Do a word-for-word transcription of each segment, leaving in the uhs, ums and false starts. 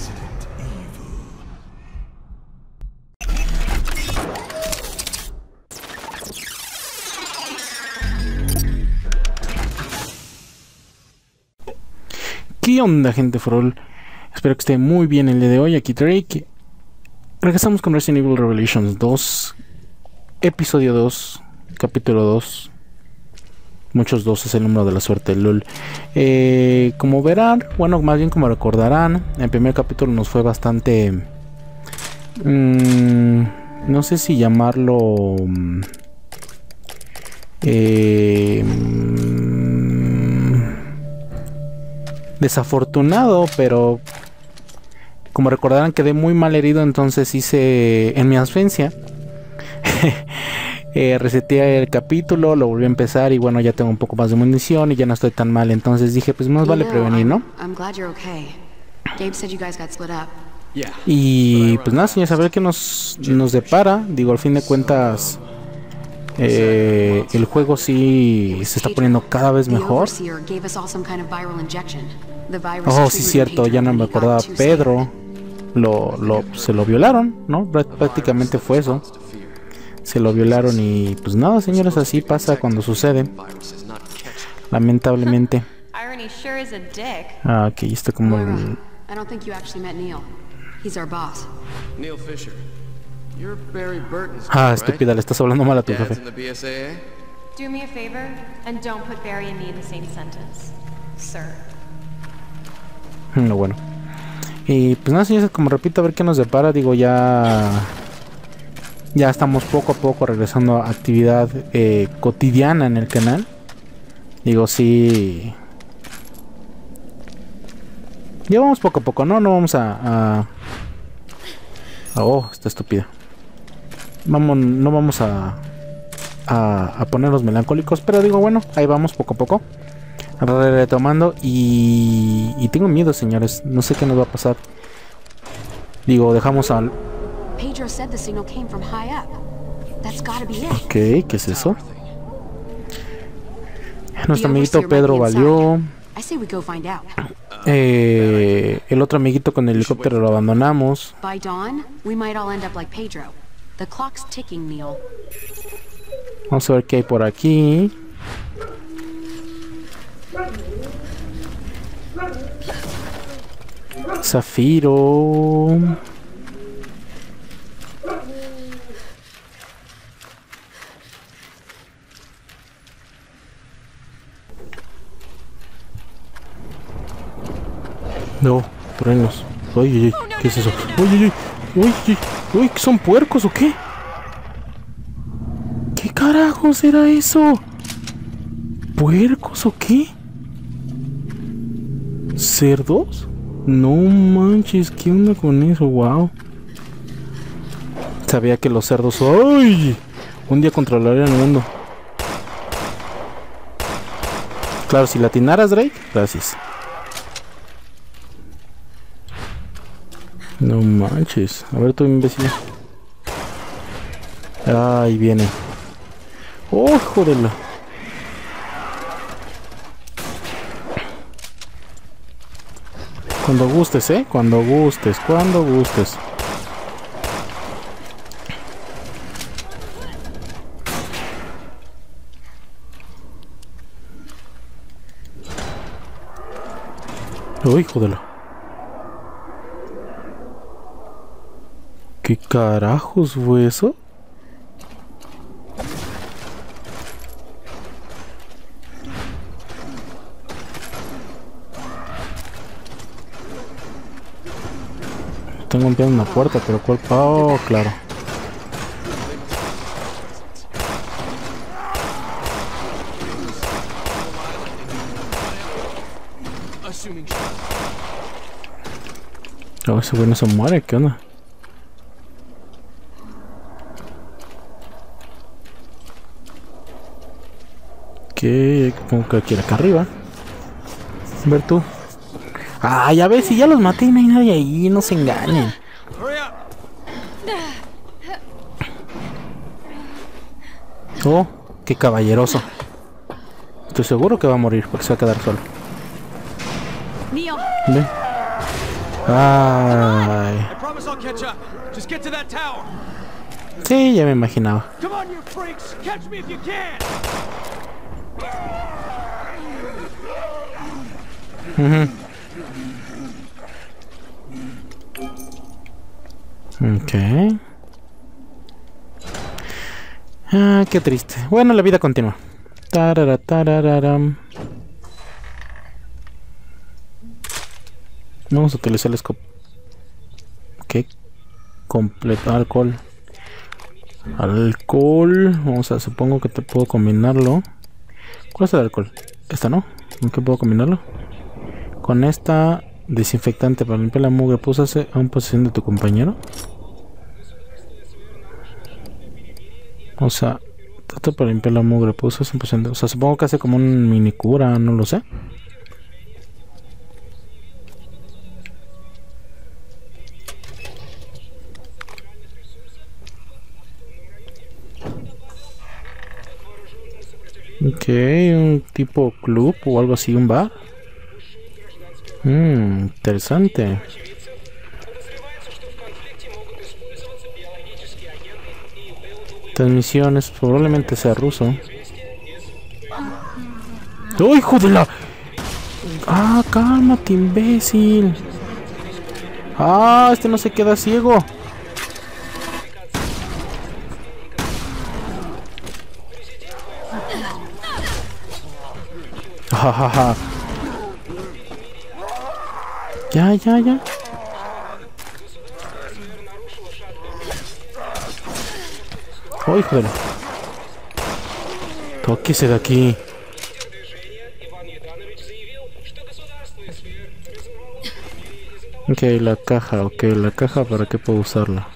Resident Evil. ¿Qué onda, gente ForAll? Espero que esté muy bien el día de hoy. Aquí Drake. Regresamos con Resident Evil Revelations dos, episodio dos, capítulo dos. Muchos dos es el número de la suerte, lol. Eh, como verán, bueno, más bien como recordarán, el primer capítulo nos fue bastante... Mmm, no sé si llamarlo... Eh, mmm, desafortunado, pero... Como recordarán, quedé muy mal herido, entonces hice... En mi ausencia... Eh, reseteé el capítulo, lo volví a empezar y bueno, ya tengo un poco más de munición y ya no estoy tan mal, entonces dije, pues más vale prevenir, ¿no? Y pues nada, señores, a ver qué nos, nos depara. Digo, al fin de cuentas, eh, el juego sí se está poniendo cada vez mejor. Oh, sí, cierto, ya no me acordaba. Pedro lo, lo, se lo violaron, ¿no? Prácticamente fue eso. Se lo violaron y pues nada, señores, así pasa cuando sucede, lamentablemente. Ah, ok, está como el... Ah, estúpida, le estás hablando mal a tu jefe. No, bueno. Y pues nada, señores, como repito, a ver qué nos depara. Digo, ya... Ya estamos poco a poco regresando a actividad eh, cotidiana en el canal. Digo, sí. Ya vamos poco a poco, ¿no? No vamos a... a... Oh, está estúpida. Vamos, no vamos a, a... A ponernos melancólicos. Pero digo, bueno, ahí vamos poco a poco. Retomando y... Y tengo miedo, señores. No sé qué nos va a pasar. Digo, dejamos al... Ok, ¿qué es eso? Nuestro amiguito Pedro valió. Eh, el otro amiguito con el helicóptero lo abandonamos. Vamos a ver qué hay por aquí. Zafiro. No, truenos. Uy, uy, uy, ¿qué es eso? Uy, uy, uy, uy, uy, ¿son puercos o qué? ¿Qué carajos era eso? ¿Puercos o qué? ¿Cerdos? No manches, ¿qué onda con eso? Wow. Sabía que los cerdos... ¡Ay! Un día controlarían el mundo. Claro, si la atinaras, Drake. Gracias. No manches. A ver, tú, imbécil. Ahí viene. ¡Oh, jodelo! Cuando gustes, ¿eh? Cuando gustes, cuando gustes. ¡Uy, jodelo! ¿Qué carajos fue eso? Tengo un pie en una puerta, pero ¿cuál? Oh, claro. Oh, ese güey no se muere, ¿qué onda? Que como que aquí acá arriba. A ver tú. Ah, ya ves, si ya los maté y no hay nadie ahí, no se engañen. Oh, qué caballeroso. Estoy seguro que va a morir porque se va a quedar solo. ¿Ve? Ay. Sí, ya me imaginaba. Uh-huh. Ok. Ah, qué triste. Bueno, la vida continúa. Tarara, tarararam. Vamos a utilizar el escopo. Ok. Completo. Alcohol. Alcohol. Vamos a, supongo que te puedo combinarlo. ¿Cuál es el alcohol? Esta, ¿no? ¿Con qué puedo combinarlo? Con esta. Desinfectante para limpiar la mugre. ¿Puedes hacer a una posición de tu compañero? O sea, esto para limpiar la mugre, pues es imposible. O sea, supongo que hace como un mini cura, no lo sé. Ok, un tipo club o algo así, un bar. Mmm, interesante. Transmisiones, probablemente sea ruso. ¡Oh, hijo de la! ¡Ah, cálmate, imbécil! ¡Ah, este no se queda ciego! ¡Ja, ja, ja! Ya, ya, ya. ¡Oh, hijo de la! ¡Tóquese de aquí! Ok, la caja, ok, la caja, ¿para qué puedo usarla?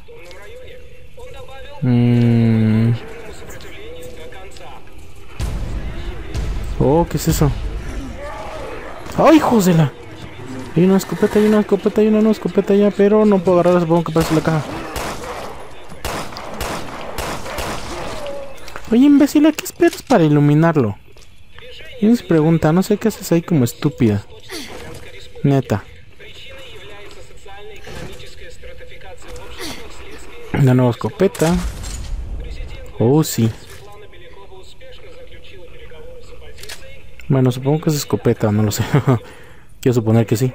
Mm. Oh, ¿qué es eso? ¡Oh, hijos de la! Hay una escopeta, hay una escopeta, hay una no escopeta ya, pero no puedo agarrarla, supongo que parece la caja. Oye, imbécil, ¿a qué esperas para iluminarlo? Y nos pregunta, no sé qué haces ahí como estúpida. Neta. Una nueva escopeta. Oh, sí. Bueno, supongo que es escopeta, no lo sé. Quiero suponer que sí.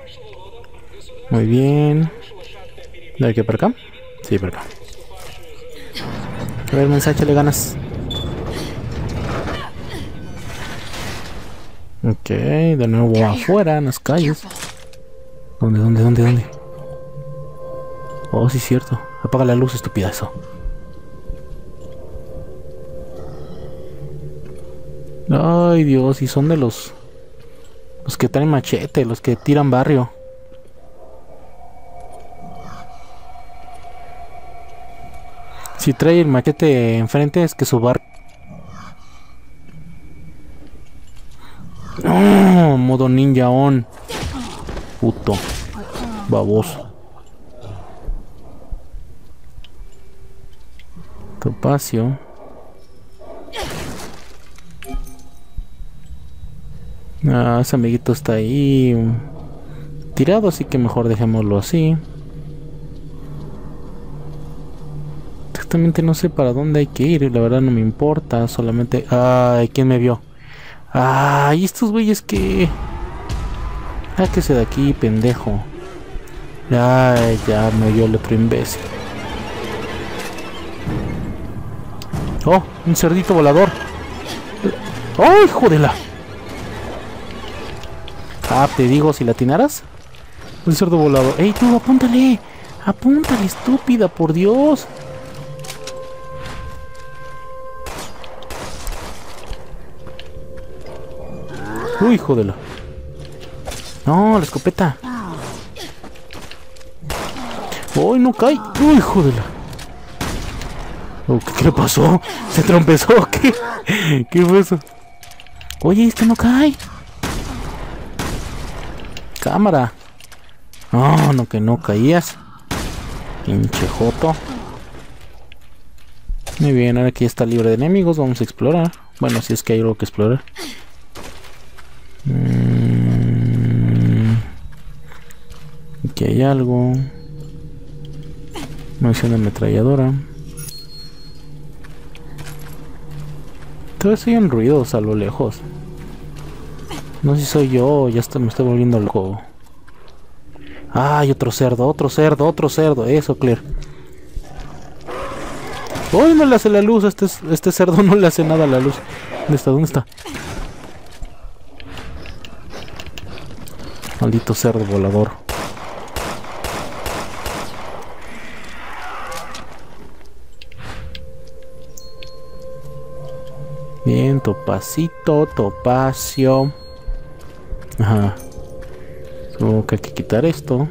Muy bien. ¿De qué, para acá? Sí, para acá. A ver, mensaje, le ganas. Ok, de nuevo afuera, en las calles. ¿Dónde, dónde, dónde, dónde? Oh, sí, cierto. Apaga la luz, estupidazo. Ay, Dios, y son de los... los que traen machete, los que tiran barrio. Si trae el machete enfrente es que su barrio... Oh, modo ninja on. Puto baboso. Topacio. Ah, ese amiguito está ahí tirado, así que mejor dejémoslo así. Exactamente no sé para dónde hay que ir, y la verdad no me importa. Solamente... ay, ¿quién me vio? Ah, y estos güeyes que... sáquese de aquí, pendejo. Ay, ya me dio el otro imbécil. Oh, un cerdito volador. Oh, hijo de la... ah, te digo, si la atinaras. Un cerdo volador. Ey, tú, apúntale. Apúntale, estúpida, por Dios. Uy, hijo de la... no, la escopeta. Uy, no cae. Uy, hijo de la... oh, ¿qué, ¿Qué le pasó? ¿Se trompezó? ¿Qué? ¿Qué fue eso? Oye, este no cae. Cámara. No, no, que no caías. Pinche joto. Muy bien, ahora que ya está libre de enemigos, vamos a explorar. Bueno, si es que hay algo que explorar. Ok, Aquí hay algo. No es una ametralladora. Todavía se oyen ruidos a lo lejos. No sé si soy yo, ya está, me estoy volviendo loco. ¡Ay, otro cerdo, otro cerdo, otro cerdo! Eso, Claire. ¡Uy, no le hace la luz! Este, este cerdo no le hace nada a la luz. ¿Dónde está? ¿Dónde está? Maldito cerdo volador. Bien, topacito, topacio. Ajá. Supongo que hay que quitar esto.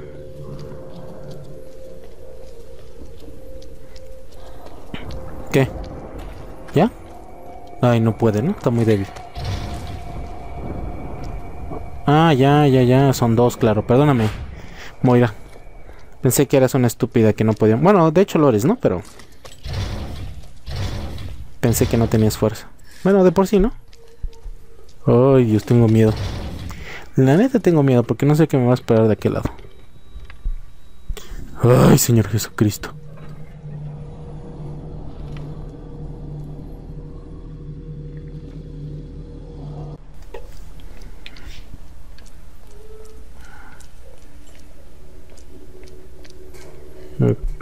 ¿Qué? ¿Ya? Ay, no puede, ¿no? Está muy débil. Ah, ya, ya, ya. Son dos, claro. Perdóname, Moira. Pensé que eras una estúpida que no podía... Bueno, de hecho lo eres, ¿no? Pero... pensé que no tenías fuerza. Bueno, de por sí, ¿no? Ay, Dios, tengo miedo. La neta tengo miedo porque no sé qué me va a esperar de aquel lado. Ay, Señor Jesucristo.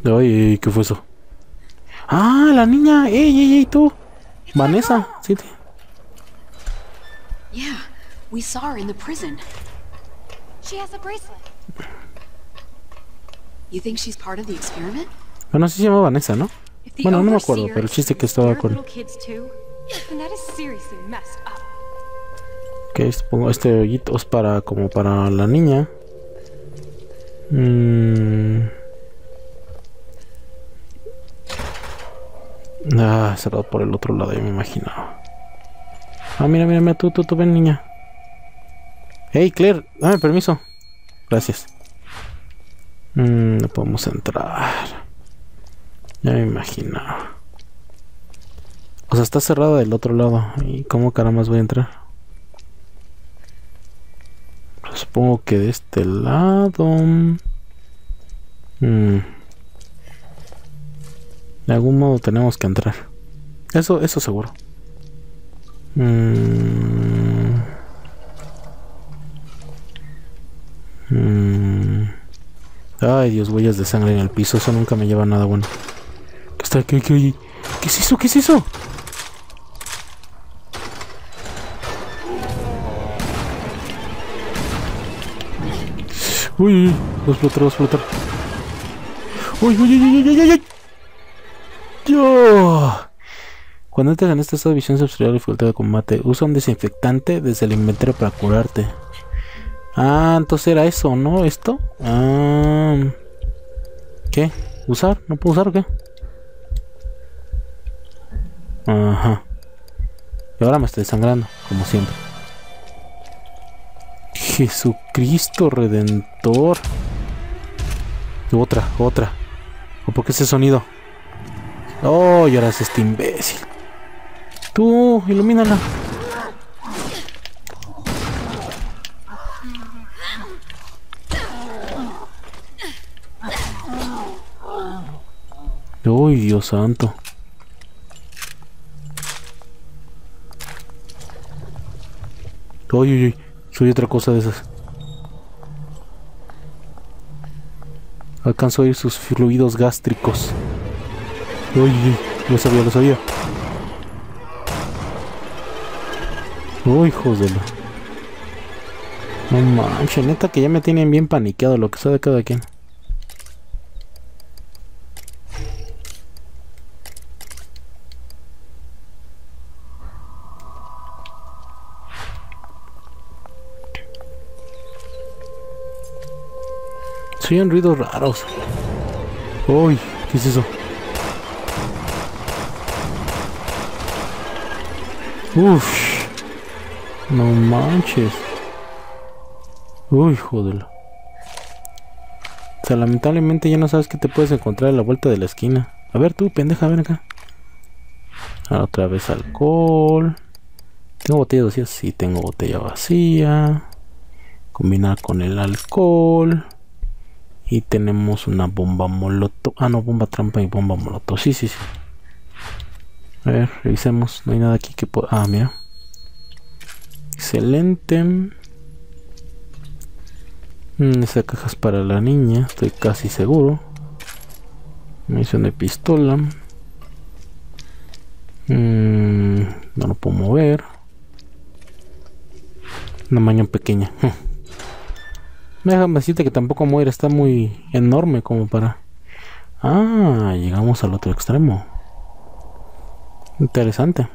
Ay, ¿qué fue eso? Ah, la niña. Ey, ey, ey, tú. Vanessa, sí te... Yeah. We saw her in the prison. She has a bracelet. You think she's part of the experiment? Bueno, sí se llama Vanessa, ¿no? Bueno, no me acuerdo, pero el chiste que estaba con... Ok, pongo este hoyito es para como para la niña. Mmm. Ah, cerrado por el otro lado, yo me imaginaba. Ah, mira, mira, mira, tú, tú, tú, ven, niña. Hey, Claire, dame permiso. Gracias. Mm, no podemos entrar. Ya me imaginaba. O sea, está cerrada del otro lado. ¿Y cómo caramba voy a entrar? Supongo que de este lado. Mm. De algún modo tenemos que entrar. Eso, eso seguro. Mm. Mm. Ay, Dios, huellas de sangre en el piso. Eso nunca me lleva a nada bueno. ¿Qué está? ¿Qué, qué, qué es eso? ¿Qué es eso? Uy, va a explotar, va a explotar. Uy, uy, uy, uy, uy, uy, uy. Yo. Cuando entras en este estado de visión se observa la dificultad de combate. Usa un desinfectante desde el inventario para curarte. Ah, entonces era eso, ¿no? Esto. Ah, ¿qué? ¿Usar? ¿No puedo usar o qué? Ajá. Y ahora me estoy sangrando, como siempre. Jesucristo Redentor. Otra, otra. ¿O por qué ese sonido? Oh, y ahora es este imbécil. Tú, ilumínala. Uy, Dios santo. Uy, uy, uy. Soy otra cosa de esas. Alcanzo a oír sus fluidos gástricos. Uy, lo sabía, lo sabía. Uy, jodelo. No manches, neta que ya me tienen bien paniqueado lo que sea de cada quien. Se oyen ruidos raros. Uy, ¿qué es eso? Uff, no manches. Uy, jodelo. O sea, lamentablemente ya no sabes que te puedes encontrar a la vuelta de la esquina. A ver tú, pendeja, ven acá. Ah, otra vez alcohol. ¿Tengo botella vacía? Sí, tengo botella vacía. Combinar con el alcohol. Y tenemos una bomba molotov. Ah, no, bomba trampa y bomba molotov. Sí, sí, sí. A ver, revisemos. No hay nada aquí que pueda... Ah, mira. Excelente. Mm, esa caja es para la niña, estoy casi seguro. Munición de pistola. Mm, no lo puedo mover. Una maña pequeña. Me dejan decirte que tampoco Moira está muy enorme como para... Ah, llegamos al otro extremo. Interesante.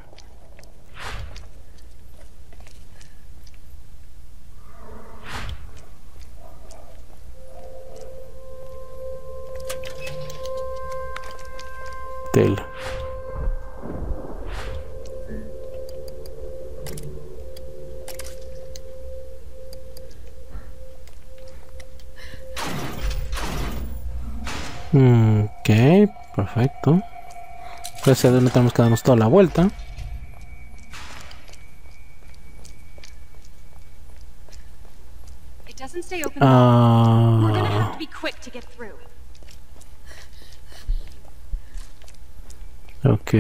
Tela. Ok, perfecto. Gracias a Dios no tenemos que darnos toda la vuelta. Ah. Ok.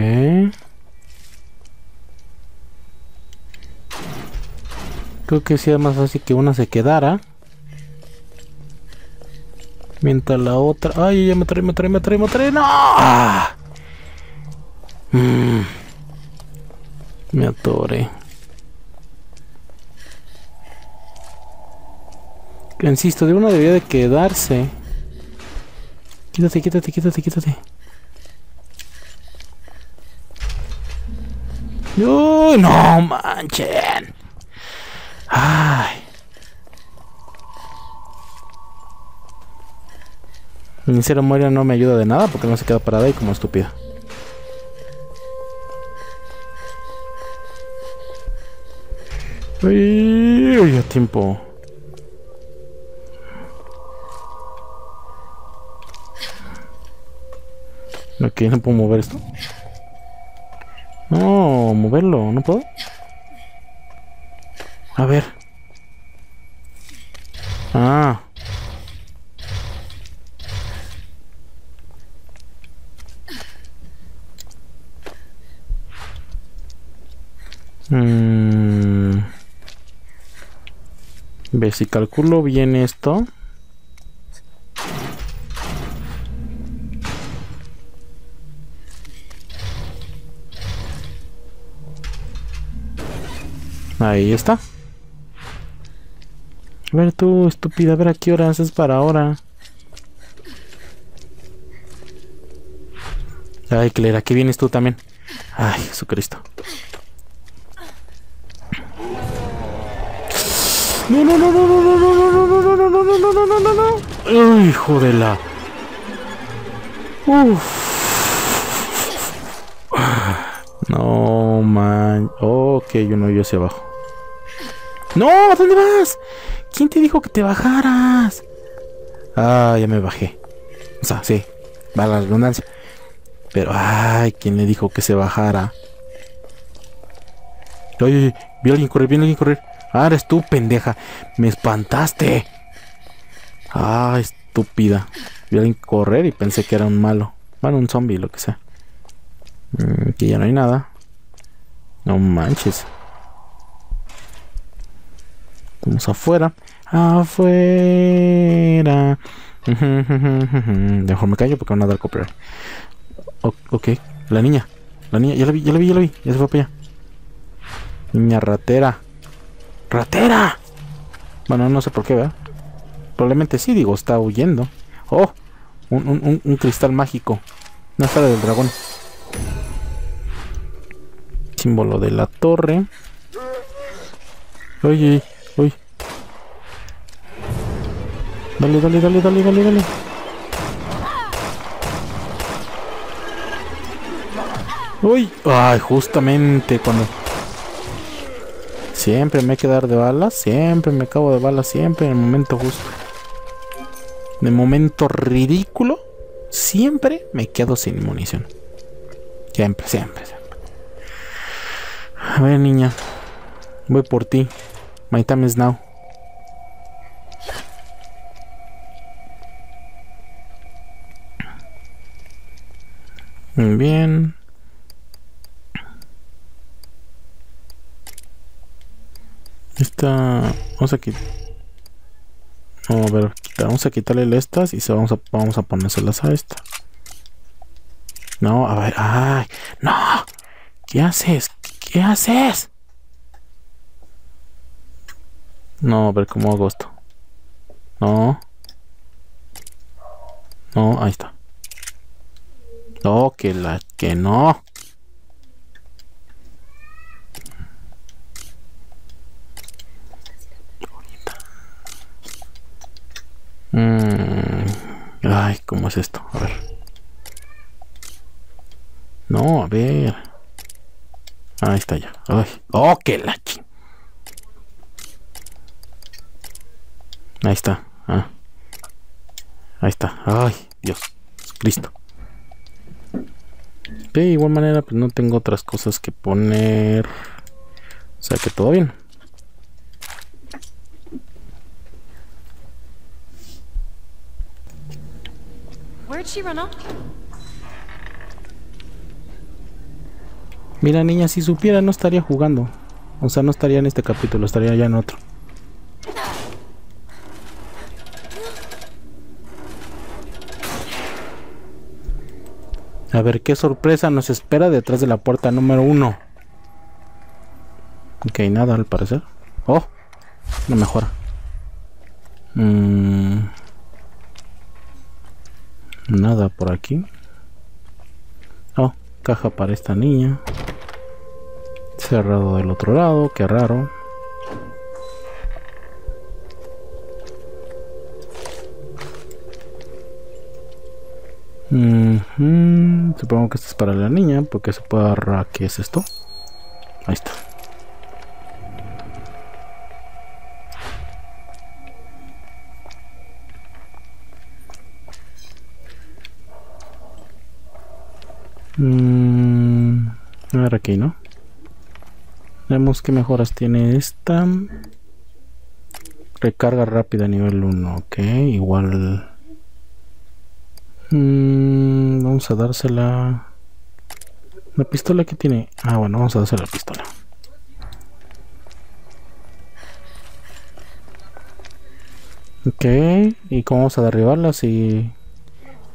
Creo que sea más fácil que una se quedara. Mientras la otra... ¡Ay, ya me trae, me trae, me trae, me trae! ¡No! ¡Ah! Mm. Me atoré. Insisto, de una debería de quedarse. Quítate, quítate, quítate, quítate. ¡Oh, no manchen! ¡Ay! En serio, Moira no me ayuda de nada porque no se queda parada y como estúpida. Uy, uy, a tiempo. Ok, no puedo mover esto. No, moverlo, no puedo. A ver. Ah. Mm. Ve si calculo bien esto. Ahí está. A ver tú, estúpida, a ver a qué hora haces para ahora. Ay, Claire, aquí vienes tú también. Ay, Jesucristo. No, no, no, no, no, no, no, no, no, no, no, no, no, no, no, no, no. Hijo de la... No, man. Ok, uno yo hacia abajo. ¡No! ¿A dónde vas? ¿Quién te dijo que te bajaras? Ah, ya me bajé. O sea, sí, va la redundancia. Pero, ay, ¿quién le dijo que se bajara? Oye, vi a alguien correr, vi a alguien correr. Ah, eres tú, pendeja. Me espantaste. Ah, estúpida. Vi a alguien correr y pensé que era un malo. Bueno, un zombie, lo que sea. Mm, aquí ya no hay nada. No manches. Estamos afuera. Afuera. Mejor me callo porque van a dar copyright. O ok, la niña. La niña, ya la vi, ya la vi, ya la vi. Ya se fue para allá. Niña ratera. ¡Ratera! Bueno, no sé por qué, ¿verdad? Probablemente sí, digo, está huyendo. ¡Oh! Un, un, un cristal mágico. Una esfera del dragón. Símbolo de la torre. ¡Oye! ¡Oye! Dale, dale, dale, dale, dale, dale. ¡Uy! ¡Ay! Justamente cuando... Siempre me hay que dar de balas, siempre me acabo de balas, siempre en el momento justo. En el momento ridículo, siempre me quedo sin munición. Siempre, siempre, siempre. A ver, niña. Voy por ti. My time is now. Muy bien. Esta... Vamos a quitar... No, a ver, vamos a quitarle estas y se vamos a, vamos a ponérselas a esta. No, a ver... ¡Ay! ¡No! ¿Qué haces? ¿Qué haces? No, a ver, ¿cómo hago esto? No. No, ahí está. No, que la... que no. Mm. Ay, ¿cómo es esto? A ver. No, a ver. Ahí está ya. Ay. Oh, que la... Ahí está. Ah. Ahí está. Ay, Dios. Cristo. De igual manera, pues no tengo otras cosas que poner. O sea que todo bien. Mira, niña, si supiera no estaría jugando. O sea, no estaría en este capítulo, estaría ya en otro. A ver qué sorpresa nos espera detrás de la puerta número uno. Ok, nada al parecer. Oh, no mejora. Mm, nada por aquí. Oh, caja para esta niña. Cerrado del otro lado, qué raro. Mm-hmm. Supongo que esto es para la niña, porque se puede agarrar. ¿Qué es esto? Ahí está. Mm, a ver aquí, ¿no? Vemos qué mejoras tiene esta. Recarga rápida nivel uno, ok, igual... Mm, vamos a dársela. La pistola que tiene. Ah, bueno, vamos a dársela la pistola. Ok. ¿Y cómo vamos a derribarla si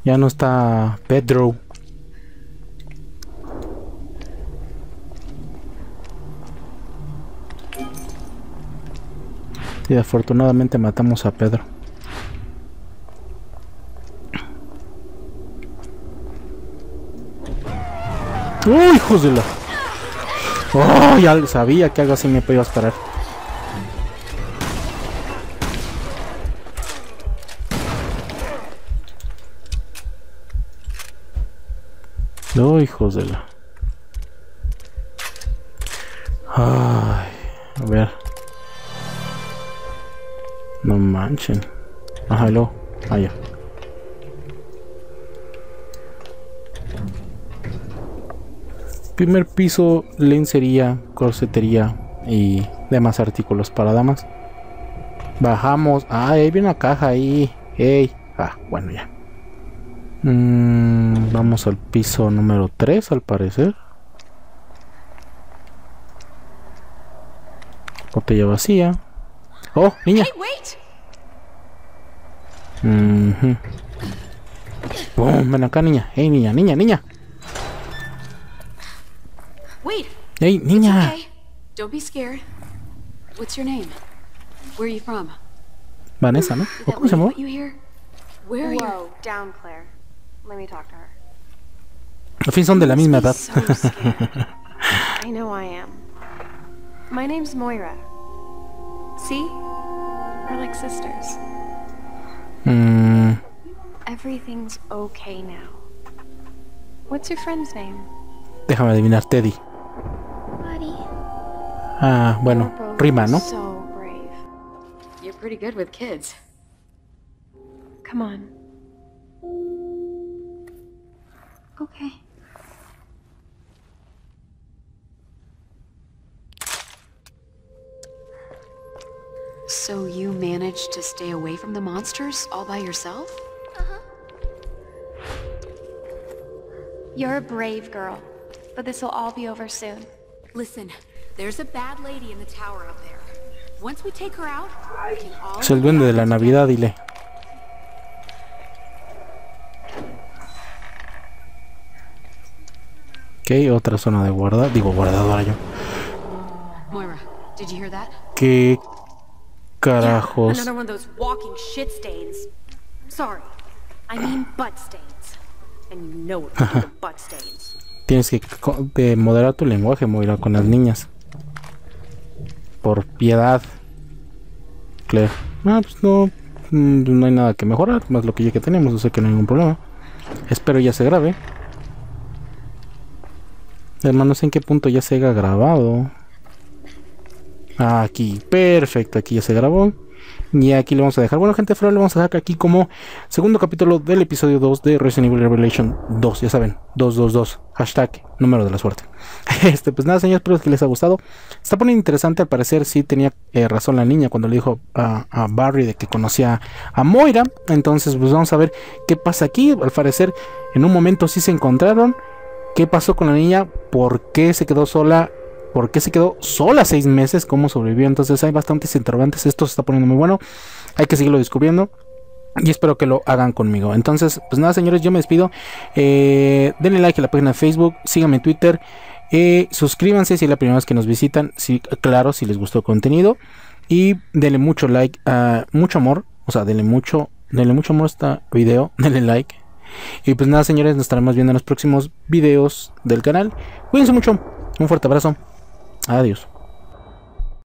ya no está Pedro? Y afortunadamente matamos a Pedro. ¡Uy, hijos de la! ¡Oh! Ya sabía que algo así me podía esperar. ¡Oh, hijos de la! Ay, a ver. No manchen. Ajá, lo. Allá. Primer piso, lencería, corsetería y demás artículos para damas. Bajamos. Ah, ahí viene una caja ahí. Hey. Ah, bueno, ya. Mm, vamos al piso número tres, al parecer. Botella vacía. Oh, niña. Mm-hmm. Boom, ven acá, niña. Hey, niña, niña, niña. Hey, niña. Don't be scared. What's your name? Where are you from? Vanessa, ¿no? ¿O cómo se llama? Wow, down, Claire. Let me talk to her. Al fin son de la misma edad. I know I am. My name's Moira. See? We're like sisters. Mm. Everything's okay now. What's your friend's name? Déjame adivinar, Teddy. Ah, bueno, rima, ¿no? You're pretty good with kids. Come on. Okay. So you managed to stay away from the monsters all by yourself? Uh-huh. You're a brave girl, but this will all be over soon. Listen, there's a bad lady in the tower up there. Once we take her out, we can all... Es el duende de la Navidad, dile. Ok, otra zona de guarda, digo guardadora yo. Moira, did you hear that? ¿Qué carajos? Another one of those walking shit stains. Sorry, I mean butt stains. And you know it's the butt stains. Tienes que moderar tu lenguaje, Moira, con las niñas. Por piedad, Claire. Ah, pues no, no hay nada que mejorar, más lo que ya que tenemos, o sea que no hay ningún problema. Espero ya se grabe. Hermano, no sé en qué punto ya se ha grabado. Aquí, perfecto, aquí ya se grabó. Y aquí lo vamos a dejar. Bueno, gente, ForAll lo vamos a dejar aquí como segundo capítulo del episodio dos de Resident Evil Revelations dos. Ya saben, dos dos dos, hashtag número de la suerte. Este, pues nada, señores, espero que les haya gustado. Está poniendo interesante, al parecer sí tenía eh, razón la niña cuando le dijo a, a Barry de que conocía a Moira. Entonces, pues vamos a ver qué pasa aquí. Al parecer, en un momento sí se encontraron. ¿Qué pasó con la niña? ¿Por qué se quedó sola? ¿Por qué se quedó sola seis meses? ¿Cómo sobrevivió? Entonces hay bastantes interrogantes. Esto se está poniendo muy bueno. Hay que seguirlo descubriendo. Y espero que lo hagan conmigo. Entonces, pues nada, señores, yo me despido. Eh, denle like a la página de Facebook. Síganme en Twitter. Eh, suscríbanse si es la primera vez que nos visitan. Sí, claro, si les gustó el contenido. Y denle mucho like. Uh, mucho amor. O sea, denle mucho, denle mucho amor a este video. Denle like. Y pues nada, señores, nos estaremos viendo en los próximos videos del canal. Cuídense mucho, un fuerte abrazo. Adiós.